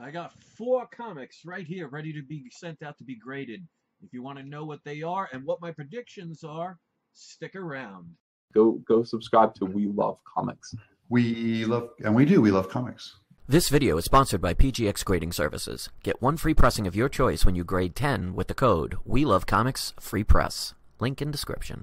I got 4 comics right here ready to be sent out to be graded. If you want to know what they are and what my predictions are, stick around. Go subscribe to We Love Comics. We love comics. This video is sponsored by PGX Grading Services. Get 1 free pressing of your choice when you grade 10 with the code We Love Comics Free Press. Link in description.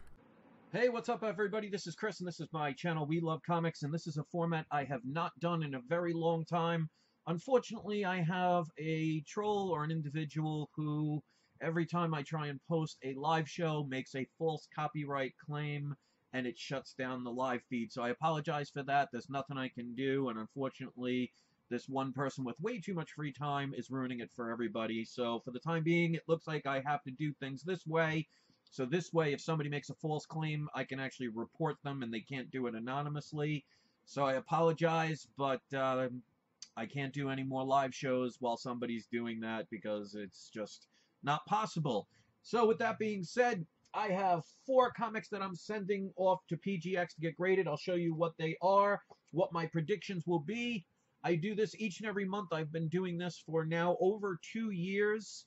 Hey, what's up everybody? This is Chris and this is my channel We Love Comics, and this is a format I have not done in a very long time. Unfortunately, I have a troll or an individual who, every time I try and post a live show, makes a false copyright claim, and it shuts down the live feed. So I apologize for that. There's nothing I can do, and unfortunately, this one person with way too much free time is ruining it for everybody. So for the time being, it looks like I have to do things this way. So this way, if somebody makes a false claim, I can actually report them, and they can't do it anonymously. So I apologize, but I can't do any more live shows while somebody's doing that because it's just not possible. So with that being said, I have 4 comics that I'm sending off to PGX to get graded. I'll show you what they are, what my predictions will be. I do this each and every month. I've been doing this for now over 2 years,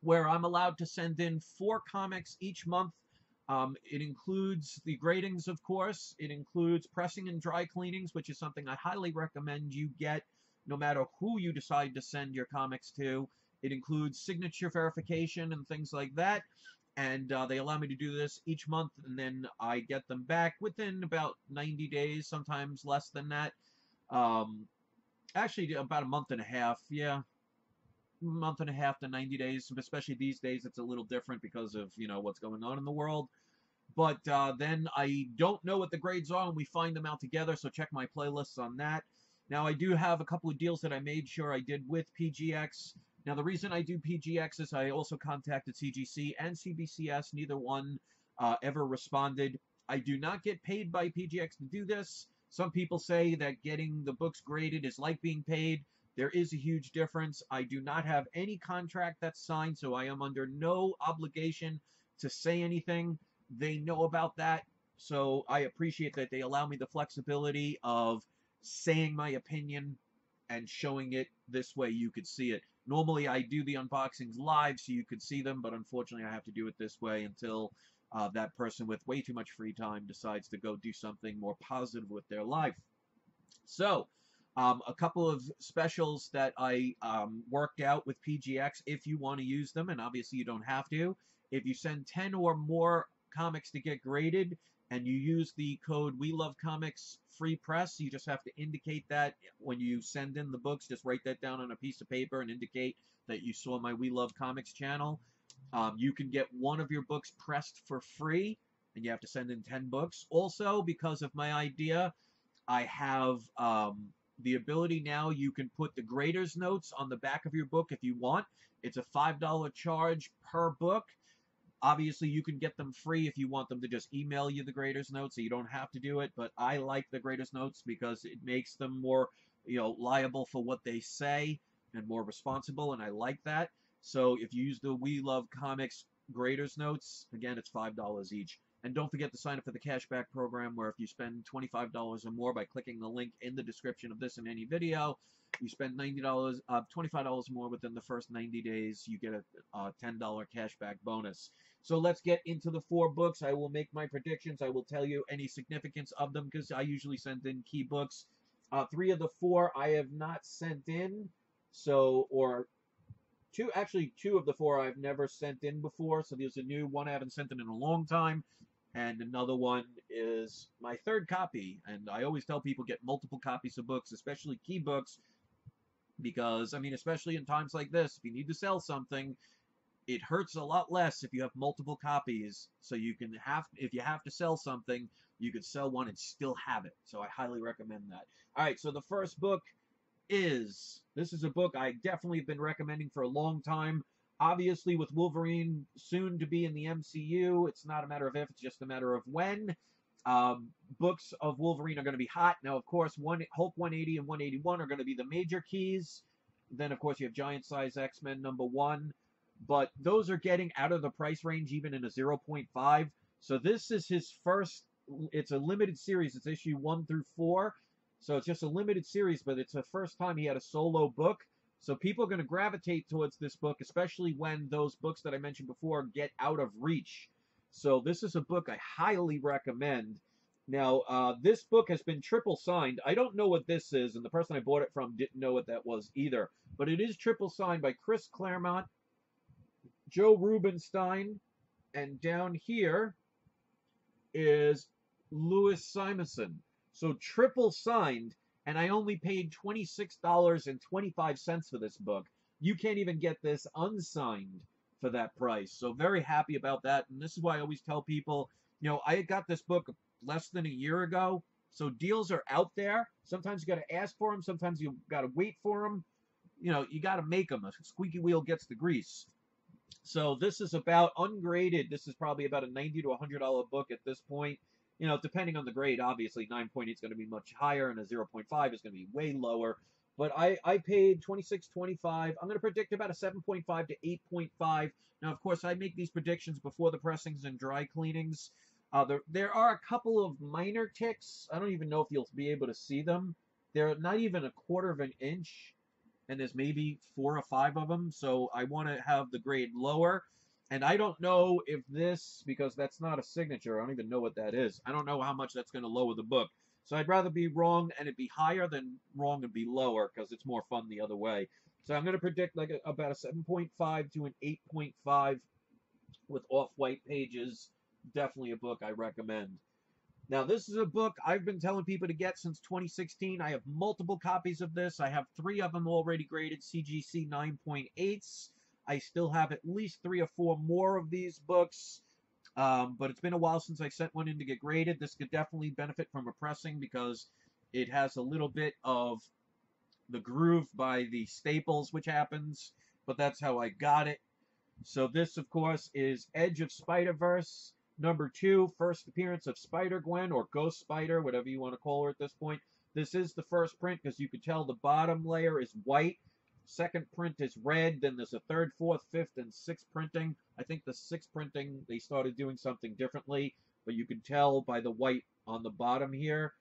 where I'm allowed to send in 4 comics each month. It includes the gradings, of course. It includes pressing and dry cleanings, which is something I highly recommend you get no matter who you decide to send your comics to. It includes signature verification and things like that. And they allow me to do this each month, and then I get them back within about 90 days, sometimes less than that. Actually, about a month and a half, yeah. Month and a half to 90 days, especially these days. It's a little different because of, you know, what's going on in the world. But then I don't know what the grades are, and we find them out together, so check my playlists on that. Now, I do have a couple of deals that I made sure I did with PGX. Now, the reason I do PGX is I also contacted CGC and CBCS. Neither one ever responded. I do not get paid by PGX to do this. Some people say that getting the books graded is like being paid. There is a huge difference. I do not have any contract that's signed, so I am under no obligation to say anything. They know about that, so I appreciate that they allow me the flexibility of saying my opinion and showing it this way you could see it. Normally, I do the unboxings live so you could see them, but unfortunately, I have to do it this way until that person with way too much free time decides to go do something more positive with their life. So, a couple of specials that I worked out with PGX, if you want to use them, and obviously you don't have to. If you send 10 or more comics to get graded and you use the code We Love Comics Free Press, you just have to indicate that when you send in the books. Just write that down on a piece of paper and indicate that you saw my We Love Comics channel. You can get 1 of your books pressed for free, and you have to send in 10 books. Also, because of my idea, I have the ability now, you can put the grader's notes on the back of your book if you want. It's a $5 charge per book. Obviously, you can get them free if you want them to just email you the grader's notes, so you don't have to do it. But I like the grader's notes because it makes them more, you know, liable for what they say and more responsible, and I like that. So if you use the We Love Comics grader's notes, again, it's $5 each. And don't forget to sign up for the cashback program, where if you spend $25 or more by clicking the link in the description of this and any video, you spend $25 more within the first 90 days, you get a $10 cashback bonus. So let's get into the 4 books. I will make my predictions. I will tell you any significance of them because I usually send in key books. 3 of the 4 I have not sent in, so, or... Actually, two of the 4 I've never sent in before, so there's a new one I haven't sent in a long time, and another one is my 3rd copy, and I always tell people get multiple copies of books, especially key books, because, I mean, especially in times like this, if you need to sell something, it hurts a lot less if you have multiple copies, so you can have, if you have to sell something, you could sell one and still have it, so I highly recommend that. Alright, so the first book is, this is a book I definitely have been recommending for a long time. Obviously, with Wolverine soon to be in the MCU, it's not a matter of if, it's just a matter of when. Books of Wolverine are going to be hot. Now, of course, Hulk 180 and 181 are going to be the major keys. Then, of course, you have Giant Size X-Men #1. But those are getting out of the price range, even in a 0.5. So this is his first, it's a limited series. It's issue 1 through 4. So it's just a limited series, but it's the first time he had a solo book. So people are going to gravitate towards this book, especially when those books that I mentioned before get out of reach. So this is a book I highly recommend. Now, this book has been triple signed. I don't know what this is, and the person I bought it from didn't know what that was either. But it is triple signed by Chris Claremont, Joe Rubenstein, and down here is Louis Simonson. So triple signed, and I only paid $26.25 for this book. You can't even get this unsigned for that price. So very happy about that, and this is why I always tell people, you know, I got this book less than a year ago, so deals are out there. Sometimes you got to ask for them, sometimes you got to wait for them. You know, you got to make them. A squeaky wheel gets the grease. So this is about ungraded. This is probably about a $90 to $100 book at this point. You know, depending on the grade, obviously, 9.8 is going to be much higher, and a 0.5 is going to be way lower. But I paid $26.25. I'm going to predict about a 7.5 to 8.5. Now, of course, I make these predictions before the pressings and dry cleanings. There are a couple of minor ticks. I don't even know if you'll be able to see them. They're not even a quarter of an inch, and there's maybe 4 or 5 of them. So I want to have the grade lower. And I don't know if this, because that's not a signature, I don't even know what that is. I don't know how much that's going to lower the book. So I'd rather be wrong and it be higher than wrong and be lower, because it's more fun the other way. So I'm going to predict like about a 7.5 to an 8.5 with off-white pages. Definitely a book I recommend. Now, this is a book I've been telling people to get since 2016. I have multiple copies of this. I have 3 of them already graded CGC 9.8s. I still have at least 3 or 4 more of these books, but it's been a while since I sent one in to get graded. This could definitely benefit from a pressing because it has a little bit of the groove by the staples, which happens, but that's how I got it. So this, of course, is Edge of Spider-Verse, #2, first appearance of Spider-Gwen, or Ghost Spider, whatever you want to call her at this point. This is the first print because you could tell the bottom layer is white. Second print is red, then there's a 3rd, 4th, 5th, and 6th printing. I think the 6th printing, they started doing something differently, but you can tell by the white on the bottom here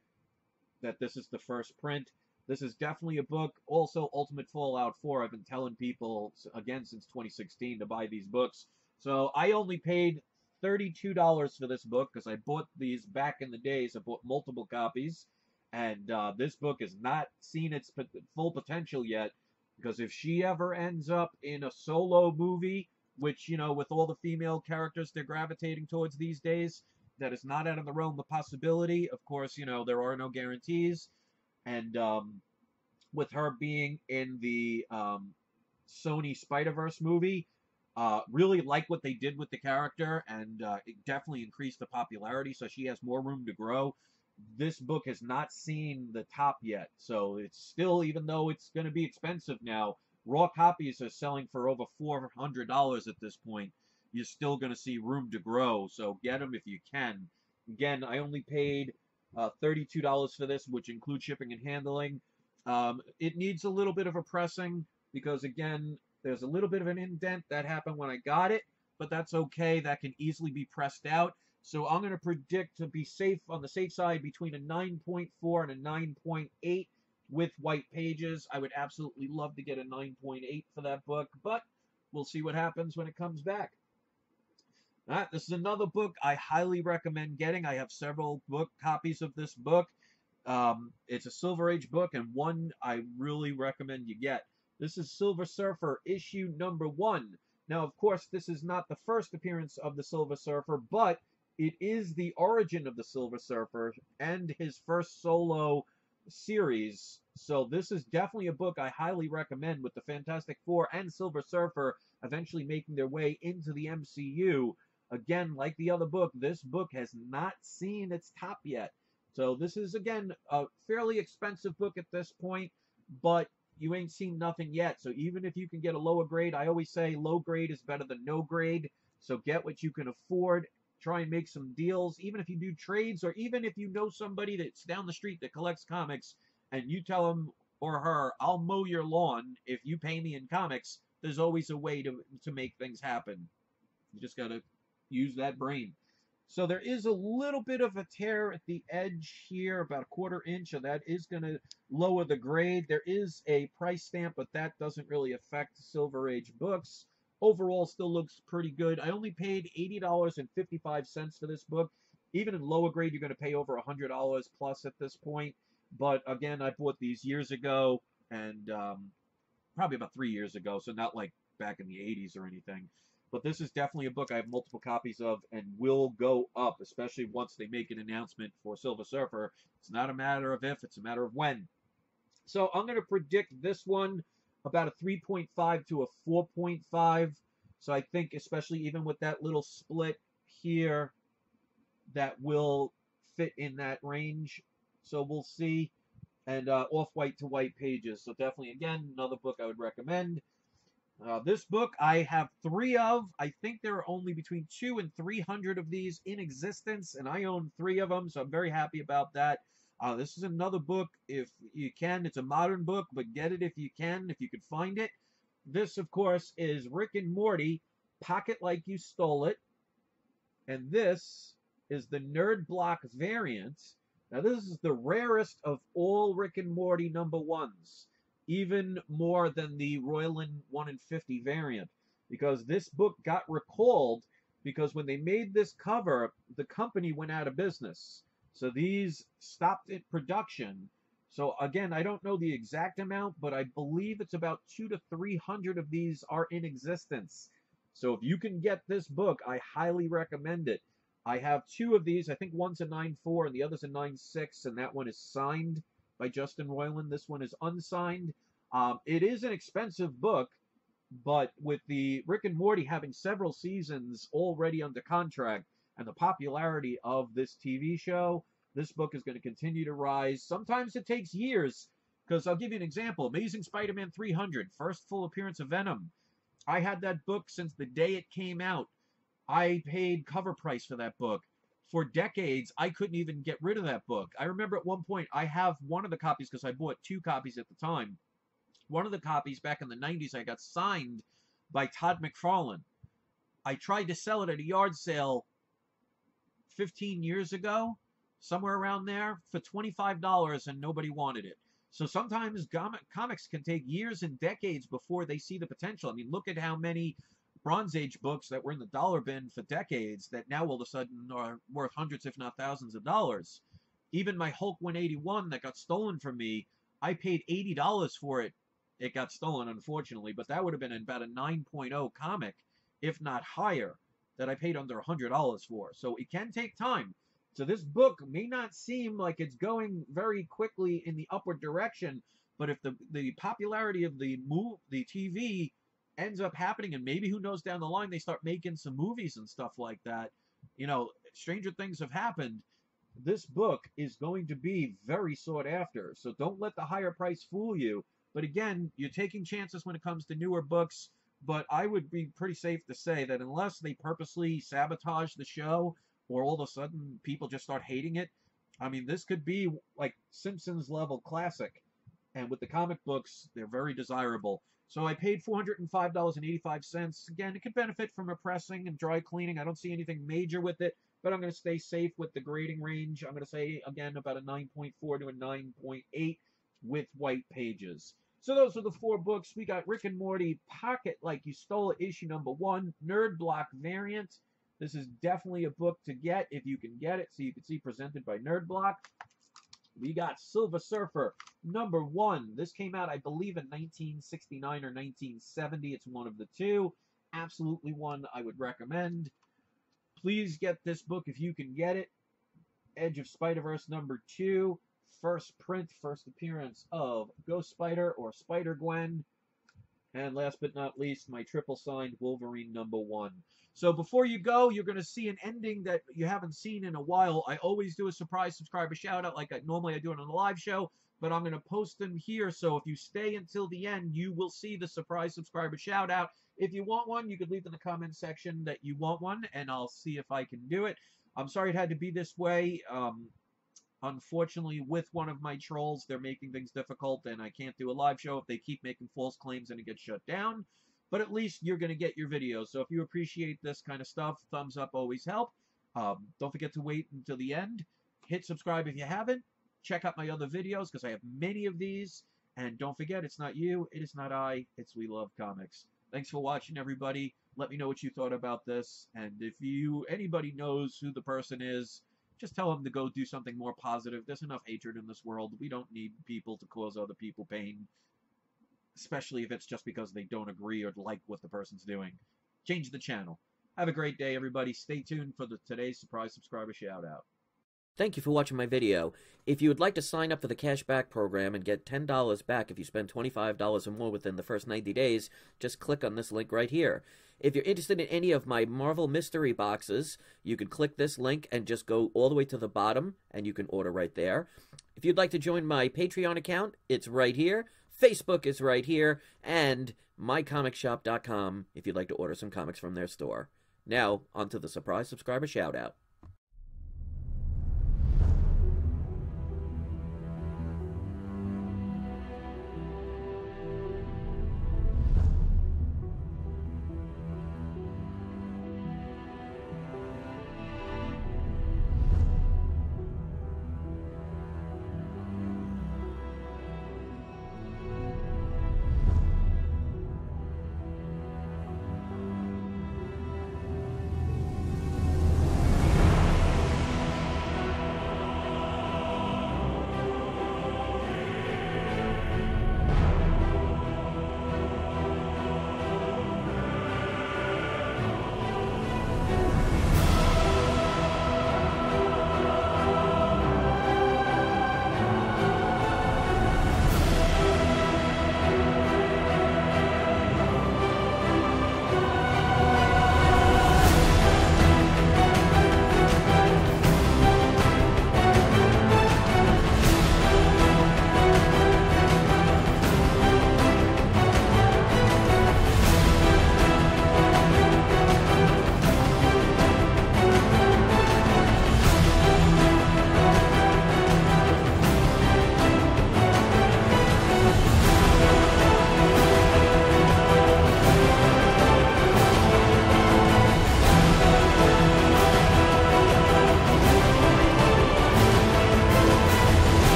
that this is the first print. This is definitely a book. Also, Ultimate Fallout 4, I've been telling people, again, since 2016 to buy these books. So I only paid $32 for this book because I bought these back in the days. I bought multiple copies, and this book has not seen its full potential yet. Because if she ever ends up in a solo movie, which, you know, with all the female characters they're gravitating towards these days, that is not out of the realm of possibility. Of course, you know, there are no guarantees. And with her being in the Sony Spider-Verse movie, really like what they did with the character, and it definitely increased the popularity, so she has more room to grow. This book has not seen the top yet, so it's still, even though it's going to be expensive now, raw copies are selling for over $400 at this point. You're still going to see room to grow, so get them if you can. Again, I only paid $32 for this, which includes shipping and handling. It needs a little bit of a pressing because, again, there's a little bit of an indent that happened when I got it, but that's okay. That can easily be pressed out. So I'm going to predict, to be safe on the safe side, between a 9.4 and a 9.8 with white pages. I would absolutely love to get a 9.8 for that book, but we'll see what happens when it comes back. All right, this is another book I highly recommend getting. I have several copies of this book. It's a Silver Age book, and one I really recommend you get. This is Silver Surfer, issue #1. Now, of course, this is not the first appearance of the Silver Surfer, but it is the origin of the Silver Surfer and his first solo series. So this is definitely a book I highly recommend, with the Fantastic Four and Silver Surfer eventually making their way into the MCU. Again, like the other book, this book has not seen its top yet. So this is, again, a fairly expensive book at this point, but you ain't seen nothing yet. So even if you can get a lower grade, I always say low grade is better than no grade. So get what you can afford. Try and make some deals, even if you do trades, or even if you know somebody that's down the street that collects comics, and you tell him or her, I'll mow your lawn if you pay me in comics. There's always a way to make things happen. You just got to use that brain. So there is a little bit of a tear at the edge here, about a quarter inch, so that is going to lower the grade. There is a price stamp, but that doesn't really affect Silver Age books. Overall, still looks pretty good. I only paid $80.55 for this book. Even in lower grade, you're going to pay over $100 plus at this point. But again, I bought these years ago, and probably about 3 years ago, so not like back in the 80s or anything. But this is definitely a book I have multiple copies of and will go up, especially once they make an announcement for Silver Surfer. It's not a matter of if, it's a matter of when. So I'm going to predict this one about a 3.5 to a 4.5. So I think, especially even with that little split here, that will fit in that range. So we'll see. And Off-White to White Pages. So definitely, again, another book I would recommend. This book I have three of. I think there are only between 200 and 300 of these in existence, and I own three of them, so I'm very happy about that. This is another book, if you can. It's a modern book, but get it if you can, if you could find it. This, of course, is Rick and Morty, Pocket Like You Stole It. And this is the Nerd Block variant. Now, this is the rarest of all Rick and Morty #1s. Even more than the Roiland 1 in 50 variant, because this book got recalled because when they made this cover, the company went out of business. So these stopped at production. So again, I don't know the exact amount, but I believe it's about 200 to 300 of these are in existence. So if you can get this book, I highly recommend it. I have two of these. I think one's a 9.4 and the other's a 9.6, and that one is signed by Justin Roiland. This one is unsigned. It is an expensive book, but with the Rick and Morty having several seasons already under contract and the popularity of this TV show, this book is going to continue to rise. Sometimes it takes years, because I'll give you an example. Amazing Spider-Man 300, first full appearance of Venom. I had that book since the day it came out. I paid cover price for that book. For decades, I couldn't even get rid of that book. I remember at one point, I have one of the copies because I bought two copies at the time. One of the copies back in the 90s, I got signed by Todd McFarlane. I tried to sell it at a yard sale 15 years ago, somewhere around there, for $25, and nobody wanted it. So sometimes comics can take years and decades before they see the potential. I mean, look at how many Bronze Age books that were in the dollar bin for decades that now all of a sudden are worth hundreds if not thousands of dollars. Even my Hulk 181 that got stolen from me, I paid $80 for it. It got stolen, unfortunately, but that would have been about a 9.0 comic, if not higher, that I paid under $100 for. So it can take time. So this book may not seem like it's going very quickly in the upward direction, but if the popularity of the TV ends up happening, and maybe, who knows, down the line they start making some movies and stuff like that, you know, stranger things have happened. This book is going to be very sought after, so don't let the higher price fool you. But again, you're taking chances when it comes to newer books, but I would be pretty safe to say that unless they purposely sabotage the show, or all of a sudden people just start hating it, I mean, this could be like Simpsons level classic. And with the comic books, they're very desirable. So I paid $405.85. Again, it could benefit from a pressing and dry cleaning. I don't see anything major with it, but I'm going to stay safe with the grading range. I'm going to say, again, about a 9.4 to a 9.8 with white pages. So those are the four books. We got Rick and Morty, Pocket Like You Stole It, issue #1, Nerd Block variant. This is definitely a book to get if you can get it. So you can see presented by Nerd Block. We got Silver Surfer, #1. This came out, I believe, in 1969 or 1970. It's one of the two. Absolutely one I would recommend. Please get this book if you can get it. Edge of Spider-Verse, #2. First print, first appearance of Ghost Spider or Spider-Gwen. And last but not least, my triple signed Wolverine #1. So before you go, you're going to see an ending that you haven't seen in a while. I always do a surprise subscriber shout out like I normally do it on the live show, but I'm going to post them here. So if you stay until the end, you will see the surprise subscriber shout out. If you want one, you could leave in the comment section that you want one, and I'll see if I can do it. I'm sorry it had to be this way. Unfortunately, with one of my trolls, they're making things difficult, and I can't do a live show if they keep making false claims and it gets shut down. But at least you're going to get your videos. So if you appreciate this kind of stuff, thumbs up always help. Don't forget to wait until the end. Hit subscribe if you haven't. Check out my other videos because I have many of these. And don't forget, it's not you, it is not I, it's We Love Comics. Thanks for watching, everybody. Let me know what you thought about this. And if anybody knows who the person is, just tell them to go do something more positive. There's enough hatred in this world. We don't need people to cause other people pain, especially if it's just because they don't agree or like what the person's doing. Change the channel. Have a great day, everybody. Stay tuned for today's surprise subscriber shout-out. Thank you for watching my video. If you would like to sign up for the cashback program and get $10 back if you spend $25 or more within the first 90 days, just click on this link right here. If you're interested in any of my Marvel mystery boxes, you can click this link and just go all the way to the bottom and you can order right there. If you'd like to join my Patreon account, it's right here. Facebook is right here. And mycomicshop.com if you'd like to order some comics from their store. Now, onto the surprise subscriber shout out.